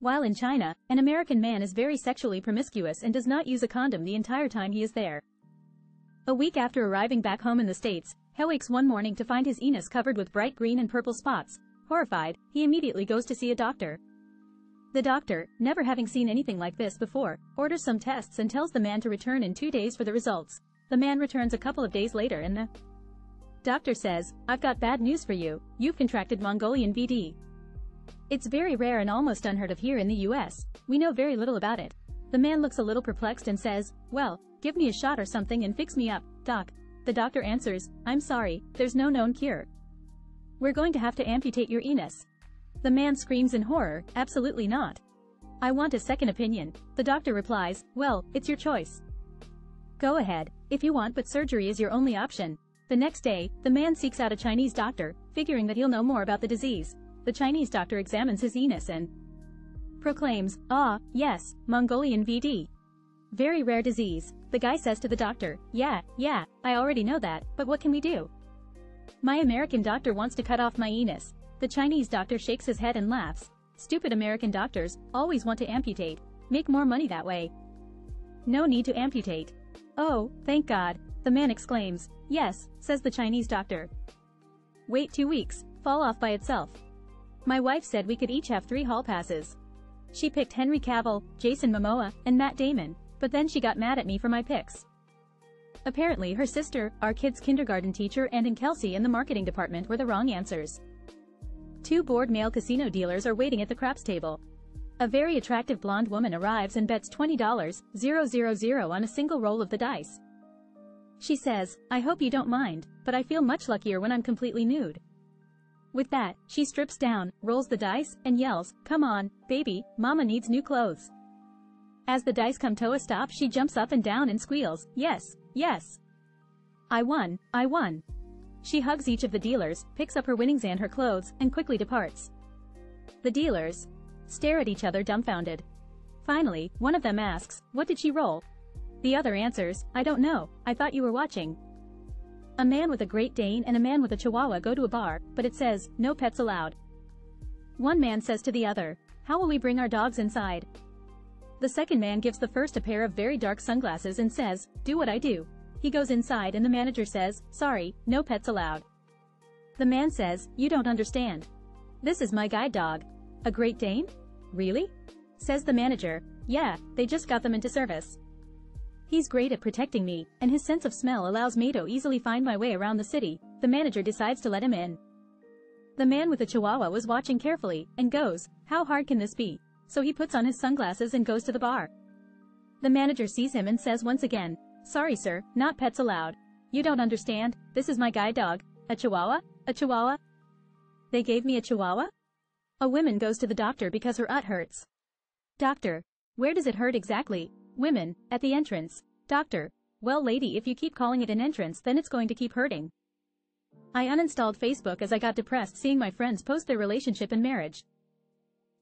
While in China, an American man is very sexually promiscuous and does not use a condom the entire time he is there. A week after arriving back home in the States, he wakes one morning to find his penis covered with bright green and purple spots. Horrified, he immediately goes to see a doctor. The doctor, never having seen anything like this before, orders some tests and tells the man to return in 2 days for the results. The man returns a couple of days later and the doctor says, "I've got bad news for you, you've contracted Mongolian BD. It's very rare and almost unheard of here in the US, we know very little about it." The man looks a little perplexed and says, "Well, give me a shot or something and fix me up, doc." The doctor answers, "I'm sorry, there's no known cure. We're going to have to amputate your penis." The man screams in horror, "Absolutely not. I want a second opinion." The doctor replies, "Well, it's your choice. Go ahead, if you want, but surgery is your only option." The next day, the man seeks out a Chinese doctor, figuring that he'll know more about the disease. The Chinese doctor examines his penis and proclaims, "Ah, yes, Mongolian BD. Very rare disease." The guy says to the doctor, Yeah, I already know that, but what can we do? My American doctor wants to cut off my penis." The Chinese doctor shakes his head and laughs. "Stupid American doctors, always want to amputate. Make more money that way. No need to amputate." "Oh, thank God," the man exclaims. "Yes," says the Chinese doctor. "Wait 2 weeks, fall off by itself. My wife said we could each have 3 hall passes. She picked Henry Cavill, Jason Momoa, and Matt Damon, but then she got mad at me for my picks." Apparently her sister, our kid's kindergarten teacher, and Kelsey in the marketing department were the wrong answers. 2 bored male casino dealers are waiting at the craps table. A very attractive blonde woman arrives and bets $20,000 on a single roll of the dice. She says, "I hope you don't mind, but I feel much luckier when I'm completely nude." With that, she strips down, rolls the dice, and yells, "Come on, baby, mama needs new clothes." As the dice come to a stop, she jumps up and down and squeals, "Yes, yes. I won, I won." She hugs each of the dealers, picks up her winnings and her clothes, and quickly departs. The dealers stare at each other dumbfounded. Finally, one of them asks, "What did she roll?" The other answers, "I don't know, I thought you were watching." A man with a Great Dane and a man with a Chihuahua go to a bar, but it says, "No pets allowed." One man says to the other, "How will we bring our dogs inside?" The second man gives the first a pair of very dark sunglasses and says, "Do what I do." He goes inside and the manager says, "Sorry, no pets allowed." The man says, "You don't understand. This is my guide dog." "A Great Dane? Really?" says the manager. "Yeah, they just got them into service. He's great at protecting me, and his sense of smell allows me to easily find my way around the city." The manager decides to let him in. The man with the Chihuahua was watching carefully, and goes, "How hard can this be?" So he puts on his sunglasses and goes to the bar. The manager sees him and says once again, "Sorry sir, not pets allowed. You don't understand, this is my guide dog. A Chihuahua? A Chihuahua? They gave me a Chihuahua?" A woman goes to the doctor because her butt hurts. "Doctor, where does it hurt exactly?" Women, "At the entrance." Doctor, "Well lady, if you keep calling it an entrance, then it's going to keep hurting. I uninstalled Facebook as I got depressed seeing my friends post their relationship and marriage.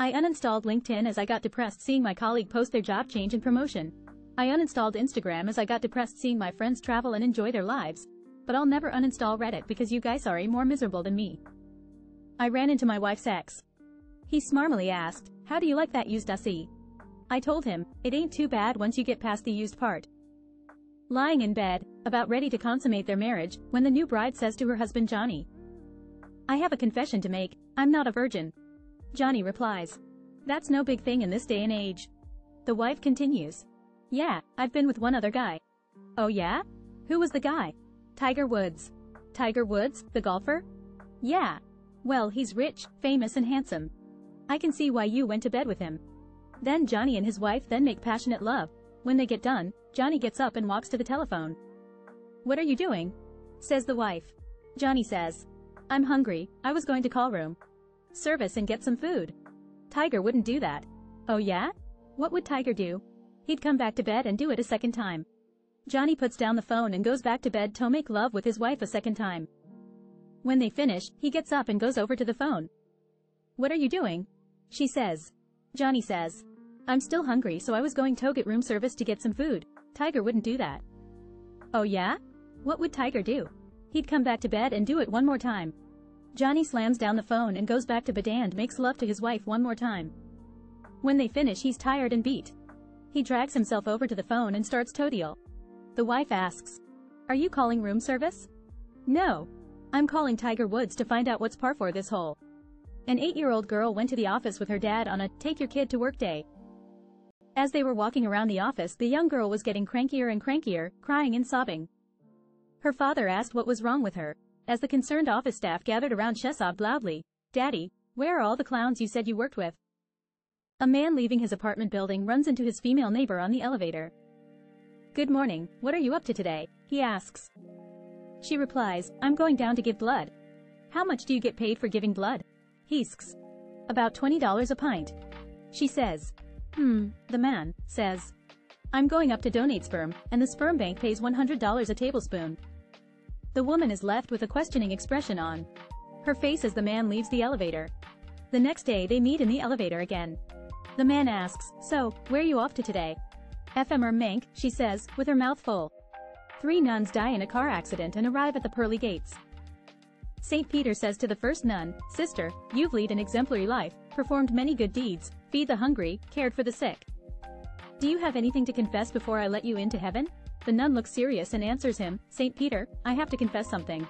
I uninstalled LinkedIn as I got depressed seeing my colleague post their job change and promotion. I uninstalled Instagram as I got depressed seeing my friends travel and enjoy their lives. But I'll never uninstall Reddit because you guys are more miserable than me. I ran into my wife's ex. He smarmily asked, 'How do you like that used ussy?' I told him, 'It ain't too bad once you get past the used part.'" Lying in bed, about ready to consummate their marriage, when the new bride says to her husband Johnny, "I have a confession to make, I'm not a virgin." Johnny replies, "That's no big thing in this day and age." The wife continues, "Yeah, I've been with one other guy." "Oh yeah? Who was the guy?" "Tiger Woods." "Tiger Woods, the golfer?" "Yeah. Well, he's rich, famous and handsome. I can see why you went to bed with him." Then Johnny and his wife then make passionate love. When they get done, Johnny gets up and walks to the telephone. "What are you doing?" says the wife. Johnny says, "I'm hungry, I was going to call room service and get some food." "Tiger wouldn't do that." "Oh yeah? What would Tiger do?" "He'd come back to bed and do it a second time." Johnny puts down the phone and goes back to bed to make love with his wife a second time. When they finish, he gets up and goes over to the phone. "What are you doing?" she says. Johnny says, "I'm still hungry, so I was going to get room service to get some food. Tiger wouldn't do that." "Oh yeah? What would Tiger do?" "He'd come back to bed and do it one more time." Johnny slams down the phone and goes back to bed and makes love to his wife one more time. When they finish, he's tired and beat. He drags himself over to the phone and starts todial. The wife asks, "Are you calling room service?" "No. I'm calling Tiger Woods to find out what's par for this hole." An 8-year-old girl went to the office with her dad on a take your kid to work day. As they were walking around the office, the young girl was getting crankier and crankier, crying and sobbing. Her father asked what was wrong with her. As the concerned office staff gathered around, she sobbed loudly, "Daddy, where are all the clowns you said you worked with?" A man leaving his apartment building runs into his female neighbor on the elevator. "Good morning, what are you up to today?" he asks. She replies, "I'm going down to give blood." "How much do you get paid for giving blood?" He asks. "About $20 a pint," she says. The man says, "I'm going up to donate sperm, and the sperm bank pays $100 a tablespoon." The woman is left with a questioning expression on her face as the man leaves the elevator. The next day they meet in the elevator again. The man asks, "So, where are you off to today?" "Fmr Mank," she says, with her mouth full. Three nuns die in a car accident and arrive at the pearly gates. St. Peter says to the first nun, "Sister, you've led an exemplary life, performed many good deeds, feed the hungry, cared for the sick. Do you have anything to confess before I let you into heaven?" The nun looks serious and answers him, "St. Peter, I have to confess something.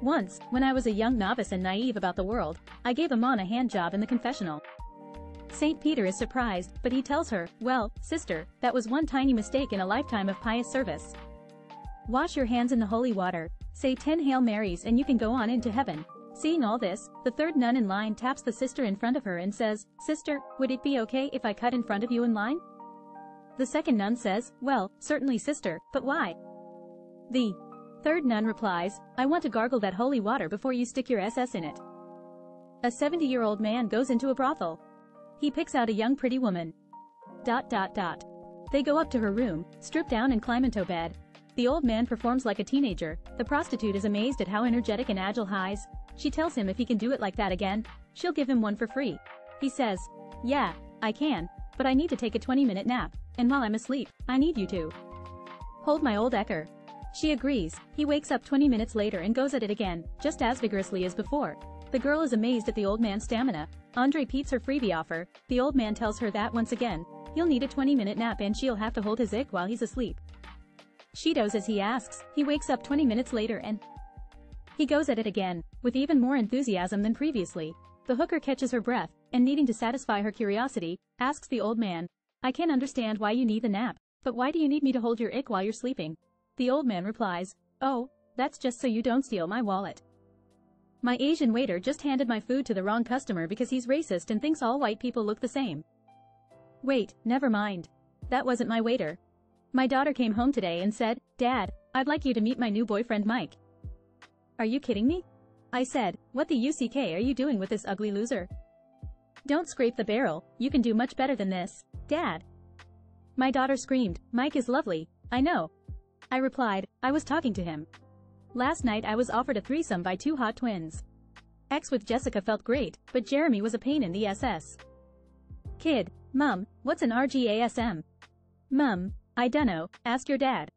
Once, when I was a young novice and naive about the world, I gave a man a hand job in the confessional." St. Peter is surprised, but he tells her, "Well, sister, that was one tiny mistake in a lifetime of pious service. Wash your hands in the holy water, say 10 Hail Marys and you can go on into heaven." Seeing all this, the third nun in line taps the sister in front of her and says, "Sister, would it be okay if I cut in front of you in line?" The second nun says, "Well, certainly sister, but why?" The third nun replies, "I want to gargle that holy water before you stick your SS in it." A 70-year-old man goes into a brothel. He picks out a young pretty woman. ... They go up to her room, strip down and climb into bed. The old man performs like a teenager. The prostitute is amazed at how energetic and agile he is. She tells him if he can do it like that again, she'll give him one for free. He says, "Yeah, I can, but I need to take a 20-minute nap, and while I'm asleep, I need you to hold my old ecker." She agrees. He wakes up 20 minutes later and goes at it again, just as vigorously as before. The girl is amazed at the old man's stamina. Andre peeps her freebie offer. The old man tells her that once again, he'll need a 20-minute nap and she'll have to hold his ick while he's asleep. She does as he asks. He wakes up 20 minutes later and he goes at it again, with even more enthusiasm than previously. The hooker catches her breath, and needing to satisfy her curiosity, asks the old man, "I can't understand why you need the nap, but why do you need me to hold your ick while you're sleeping?" The old man replies, "Oh, that's just so you don't steal my wallet. My Asian waiter just handed my food to the wrong customer because he's racist and thinks all white people look the same." "Wait, never mind. That wasn't my waiter. My daughter came home today and said, 'Dad, I'd like you to meet my new boyfriend Mike.'" "Are you kidding me?" I said. "What the UCK are you doing with this ugly loser? Don't scrape the barrel, you can do much better than this, Dad." My daughter screamed, "Mike is lovely, I know." I replied, "I was talking to him. Last night I was offered a threesome by two hot twins. X with Jessica felt great, but Jeremy was a pain in the SS. Kid, Mum, what's an RGASM? Mum, I dunno, ask your dad."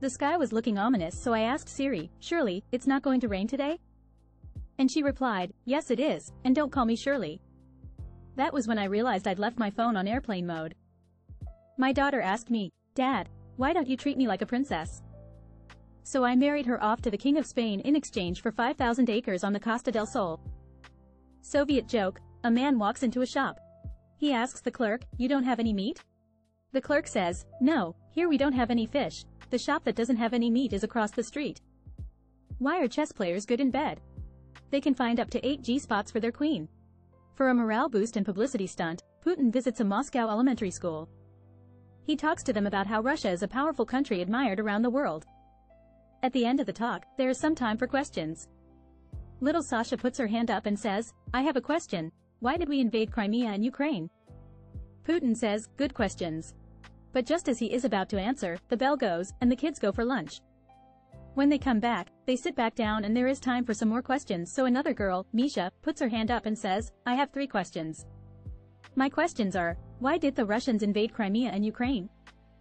The sky was looking ominous, so I asked Siri, "Shirley, it's not going to rain today?" And she replied, "Yes it is, and don't call me Shirley." That was when I realized I'd left my phone on airplane mode. My daughter asked me, "Dad, why don't you treat me like a princess?" So I married her off to the King of Spain in exchange for 5,000 acres on the Costa del Sol. Soviet joke, a man walks into a shop. He asks the clerk, "You don't have any meat?" The clerk says, "No, here we don't have any fish. The shop that doesn't have any meat is across the street." Why are chess players good in bed? They can find up to 8 G-spots for their queen. For a morale boost and publicity stunt, Putin visits a Moscow elementary school. He talks to them about how Russia is a powerful country admired around the world. At the end of the talk, there is some time for questions. Little Sasha puts her hand up and says, "I have a question. Why did we invade Crimea and Ukraine?" Putin says, "Good questions." But just as he is about to answer, the bell goes, and the kids go for lunch. When they come back, they sit back down and there is time for some more questions, so another girl, Misha, puts her hand up and says, "I have 3 questions. My questions are, why did the Russians invade Crimea and Ukraine?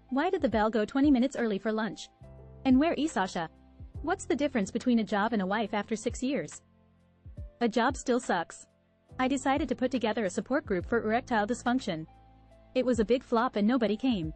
Why did the bell go 20 minutes early for lunch? And where is Sasha? What's the difference between a job and a wife after 6 years? A job still sucks. I decided to put together a support group for erectile dysfunction. It was a big flop and nobody came.